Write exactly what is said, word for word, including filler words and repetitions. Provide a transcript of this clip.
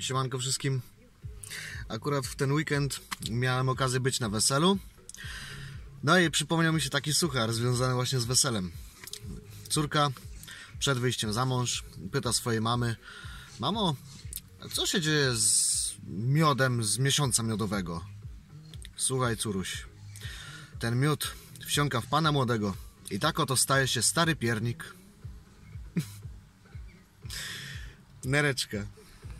Siemanko wszystkim. Akurat w ten weekend miałem okazję być na weselu. No i przypomniał mi się taki suchar związany właśnie z weselem. Córka przed wyjściem za mąż pyta swojej mamy: mamo, co się dzieje z miodem z miesiąca miodowego? Słuchaj, córuś, ten miód wsiąka w pana młodego i tak oto staje się stary piernik. Nereczka.